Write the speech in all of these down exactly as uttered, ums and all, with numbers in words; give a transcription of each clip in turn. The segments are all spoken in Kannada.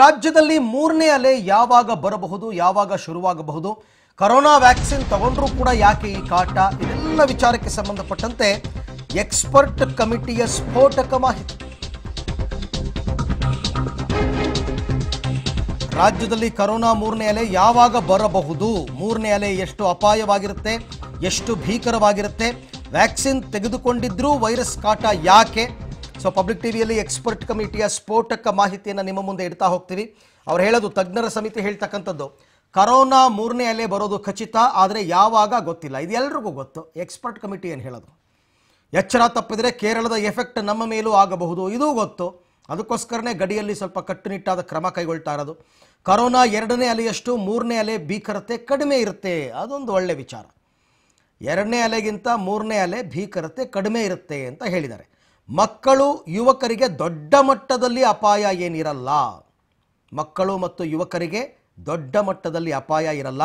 ರಾಜ್ಯದಲ್ಲಿ ಮೂರನೇ ಅಲೆ ಯಾವಾಗ ಬರಬಹುದು ಯಾವಾಗ ಶುರುವಾಗಬಹುದು ಕೊರೋನಾ ವ್ಯಾಕ್ಸಿನ್ ತಗೊಂಡ್ರೂ ಕೂಡ ಯಾಕೆ ಈ ಕಾಟ ಇದೆಲ್ಲ ವಿಚಾರಕ್ಕೆ ಸಂಬಂಧಪಟ್ಟಂತೆ ಎಕ್ಸ್ಪರ್ಟ್ ಕಮಿಟಿಯ ಸ್ಫೋಟಕ ಮಾಹಿತಿ ರಾಜ್ಯದಲ್ಲಿ ಕೊರೋನಾ ಮೂರನೇ ಅಲೆ ಯಾವಾಗ ಬರಬಹುದು ಮೂರನೇ ಅಲೆ ಎಷ್ಟು ಅಪಾಯವಾಗಿರುತ್ತೆ ಎಷ್ಟು ಭೀಕರವಾಗಿರುತ್ತೆ ವ್ಯಾಕ್ಸಿನ್ ತೆಗೆದುಕೊಂಡಿದ್ರೂ ವೈರಸ್ ಕಾಟ ಯಾಕೆ सो पब्लिक टीवी एक्सपर्ट कमिटिया स्फोटक माहितियन्न निम्म मुंदे इड्ता होग्तीवि अवरु हेळोदु तज्ञर समिति हेळ्तक्कंतद्दु करोना मूरने अले बरोदु खचित आदरे यावाग गोत्तिल्ल इदु एल्लरिगू गोत्तु एक्सपर्ट कमिटी एनु हेळोदु एच्चर तप्पिदरे केरळद एफेक्ट नम्म मेलू आगबहुदु इदू गोत्तु अदक्कोस्करने गडियल्लि स्वल्प कट्टुनिट्टाद क्रम कैगोळ्ळुत्ता इरोदु करोना एरडने अलेयष्टु मूरने अले भीकरते कडिमे इरुत्ते अदोंदु ओळ्ळे विचार एरडने अलेगिंत मूरने अले भीकरते कडिमे इरुत्ते अंत हेळिदारे ಮಕ್ಕಳು ಯುವಕರಿಗೆ ದೊಡ್ಡ ಮಟ್ಟದಲ್ಲಿ ಅಪಾಯ ಏನಿರಲ್ಲ ಮಕ್ಕಳು ಮತ್ತು ಯುವಕರಿಗೆ ದೊಡ್ಡ ಮಟ್ಟದಲ್ಲಿ ಅಪಾಯ ಇರಲ್ಲ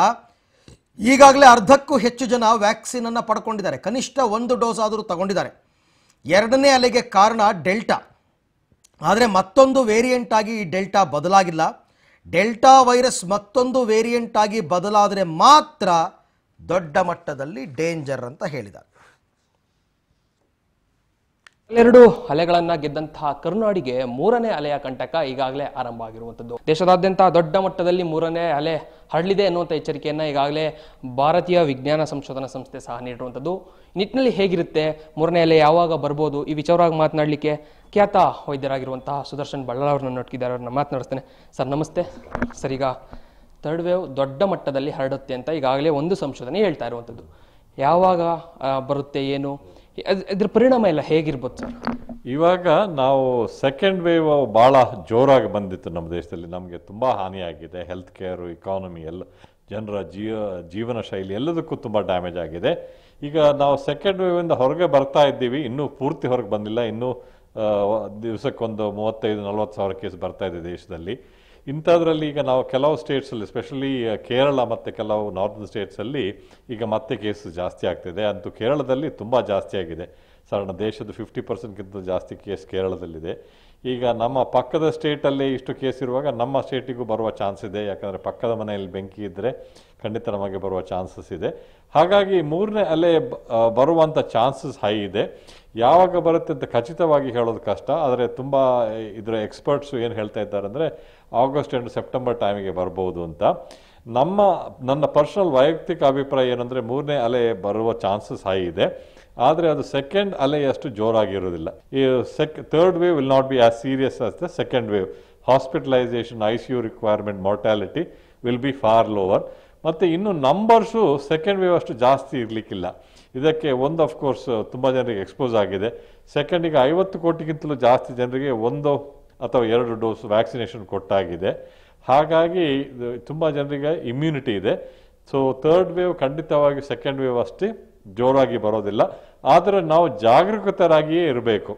ಈಗಾಗಲೇ ಅರ್ಧಕ್ಕೂ ಹೆಚ್ಚು ಜನ ವ್ಯಾಕ್ಸಿನ್ ಅನ್ನು ಪಡೆಕೊಂಡಿದ್ದಾರೆ ಕನಿಷ್ಠ ಒಂದು ಡೋಸ್ ಆದರೂ ತಗೊಂಡಿದ್ದಾರೆ ಎರಡನೇ ಅಲೆಗೆ ಕಾರಣ ಡೆಲ್ಟಾ ಆದರೆ ಮತ್ತೊಂದು ವೇರಿಯಂಟ್ ಆಗಿ ಈ ಡೆಲ್ಟಾ ಬದಲಾಗಿಲ್ಲ ಡೆಲ್ಟಾ ವೈರಸ್ ಮತ್ತೊಂದು ವೇರಿಯಂಟ್ ಆಗಿ ಬದಲಾದರೆ ಮಾತ್ರ ದೊಡ್ಡ ಮಟ್ಟದಲ್ಲಿ ಡೇಂಜರ್ ಅಂತ ಹೇಳಿದ್ದಾರೆ ಎರಡು ಅಲೆಗಳನ್ನ ಗೆದ್ದಂತ ಕರ್ನಾಡಿಗೆ ಮೂರನೇ ಅಲೆಯ ಕಂಟಕ ಈಗಾಗಲೇ ಆರಂಭ ಆಗಿರುವಂತದ್ದು ದೇಶದಾದ್ಯಂತ ದೊಡ್ಡ ಮಟ್ಟದಲ್ಲಿ ಮೂರನೇ ಅಲೆ ಹರಳಿದೆ ಅನ್ನುವಂತ ಎಚ್ಚರಿಕೆಯನ್ನ ಈಗಾಗಲೇ ಭಾರತೀಯ ವಿಜ್ಞಾನ ಸಂಶೋಧನಾ ಸಂಸ್ಥೆ ಸಹ ನೀಡಿರುವಂತದ್ದು ನಿಟ್ಟಿನಲ್ಲಿ ಹೇಗಿರುತ್ತೆ ಮೂರನೇ ಅಲೆ ಯಾವಾಗ ಬರಬಹುದು ಈ ವಿಚಾರವಾಗಿ ಮಾತನಾಡಲಿಕ್ಕೆ ಖ್ಯಾತ ವೈದ್ಯರಾಗಿರುವಂತಹ ಸುದರ್ಶನ್ ಬಳ್ಳಾಲ್ ಅವರನ್ನು ನೋಡ್ತಿದ್ದಾರೆ ಅವರನ್ನ ಮಾತನಾಡಿಸ್ತೇನೆ ಸರ್ ನಮಸ್ತೆ ಸರ್ ಈಗ ಥರ್ಡ್ ವೇವ್ ದೊಡ್ಡ ಮಟ್ಟದಲ್ಲಿ ಹರಡುತ್ತೆ ಅಂತ ಈಗಾಗಲೇ ಒಂದು ಸಂಶೋಧನೆ ಹೇಳ್ತಾ ಇರುವಂತದ್ದು ಯಾವಾಗ ಬರುತ್ತೆ ಏನು ಇದರ ಪರಿಣಾಮ ಎಲ್ಲ ಹೇಗಿರಬಹುದು ಸರ್ ಇವಾಗ ನಾವು ಸೆಕೆಂಡ್ ವೇವ್ ಭಾಳ ಜೋರಾಗಿ ಬಂದಿತ್ತು ನಮ್ಮ ದೇಶದಲ್ಲಿ ನಮಗೆ ತುಂಬ ಹಾನಿಯಾಗಿದೆ ಹೆಲ್ತ್ ಕೇರು ಇಕಾನಮಿ ಎಲ್ಲ ಜನರ ಜೀವ ಜೀವನ ಶೈಲಿ ಎಲ್ಲದಕ್ಕೂ ತುಂಬ ಡ್ಯಾಮೇಜ್ ಆಗಿದೆ ಈಗ ನಾವು ಸೆಕೆಂಡ್ ವೇವಿಂದ ಹೊರಗೆ ಬರ್ತಾ ಇದ್ದೀವಿ ಇನ್ನೂ ಪೂರ್ತಿ ಹೊರಗೆ ಬಂದಿಲ್ಲ ಇನ್ನೂ ದಿವಸಕ್ಕೊಂದು ಮೂವತ್ತೈದು ನಲವತ್ತು ಸಾವಿರ ಕೇಸ್ ಬರ್ತಾ ಇದೆ ದೇಶದಲ್ಲಿ ಇಂಥದ್ರಲ್ಲಿ ಈಗ ನಾವು ಕೆಲವು ಸ್ಟೇಟ್ಸಲ್ಲಿ ಎಸ್ಪೆಷಲಿ ಕೇರಳ ಮತ್ತು ಕೆಲವು ನಾರ್ತ್ ಸ್ಟೇಟ್ಸಲ್ಲಿ ಈಗ ಮತ್ತೆ ಕೇಸು ಜಾಸ್ತಿ ಆಗ್ತಿದೆ ಅಂತೂ ಕೇರಳದಲ್ಲಿ ತುಂಬ ಜಾಸ್ತಿ ಆಗಿದೆ ಸಾಧಾರಣ ದೇಶದ ಫಿಫ್ಟಿ ಪರ್ಸೆಂಟ್ಗಿಂತ ಜಾಸ್ತಿ ಕೇಸ್ ಕೇರಳದಲ್ಲಿದೆ ಈಗ ನಮ್ಮ ಪಕ್ಕದ ಸ್ಟೇಟಲ್ಲಿ ಇಷ್ಟು ಕೇಸ್ ಇರುವಾಗ ನಮ್ಮ ಸ್ಟೇಟಿಗೂ ಬರುವ ಚಾನ್ಸ್ ಇದೆ ಯಾಕಂದರೆ ಪಕ್ಕದ ಮನೆಯಲ್ಲಿ ಬೆಂಕಿ ಇದ್ದರೆ ಖಂಡಿತ ನಮಗೆ ಬರುವ ಚಾನ್ಸಸ್ ಇದೆ ಹಾಗಾಗಿ ಮೂರನೇ ಅಲೆ ಬರುವಂಥ ಚಾನ್ಸಸ್ ಹೈ ಇದೆ ಯಾವಾಗ ಬರುತ್ತೆ ಅಂತ ಖಚಿತವಾಗಿ ಹೇಳೋದು ಕಷ್ಟ ಆದರೆ ತುಂಬ ಇದರ ಎಕ್ಸ್ಪರ್ಟ್ಸು ಏನು ಹೇಳ್ತಾ ಇದ್ದಾರೆ ಅಂದರೆ ಆಗಸ್ಟ್ ಆ್ಯಂಡ್ ಸೆಪ್ಟೆಂಬರ್ ಟೈಮಿಗೆ ಬರ್ಬೋದು ಅಂತ ನಮ್ಮ ನನ್ನ ಪರ್ಸನಲ್ ವೈಯಕ್ತಿಕ ಅಭಿಪ್ರಾಯ ಏನಂದರೆ ಮೂರನೇ ಅಲೆ ಬರುವ ಚಾನ್ಸಸ್ ಹೈ ಇದೆ ಆದರೆ ಅದು ಸೆಕೆಂಡ್ ಅಲೆಯಷ್ಟು ಜೋರಾಗಿರೋದಿಲ್ಲ ಈ sec third wave will not be as serious as the second wave hospitalization I C U requirement mortality will be far lower ಮತ್ತು ಇನ್ನು ನಂಬರ್ಸು ಸೆಕೆಂಡ್ ವೇವ್ ಅಷ್ಟು ಜಾಸ್ತಿ ಇರಲಿಕ್ಕಿಲ್ಲ ಇದಕ್ಕೆ ಒಂದು ಆಫ್ಕೋರ್ಸ್ ತುಂಬ ಜನರಿಗೆ ಎಕ್ಸ್ಪೋಸ್ ಆಗಿದೆ ಸೆಕೆಂಡಿಗೆ ಐವತ್ತು ಕೋಟಿಗಿಂತಲೂ ಜಾಸ್ತಿ ಜನರಿಗೆ ಒಂದು ಅಥವಾ ಎರಡು ಡೋಸ್ ವ್ಯಾಕ್ಸಿನೇಷನ್ ಕೊಟ್ಟಾಗಿದೆ ಹಾಗಾಗಿ ತುಂಬ ಜನರಿಗೆ ಇಮ್ಯುನಿಟಿ ಇದೆ ಸೊ ಥರ್ಡ್ ವೇವ್ ಖಂಡಿತವಾಗಿ ಸೆಕೆಂಡ್ ವೇವ್ ಅಷ್ಟೇ ಜೋರಾಗಿ ಬರೋದಿಲ್ಲ ಆದರೆ ನಾವು ಜಾಗರೂಕತರಾಗಿಯೇ ಇರಬೇಕು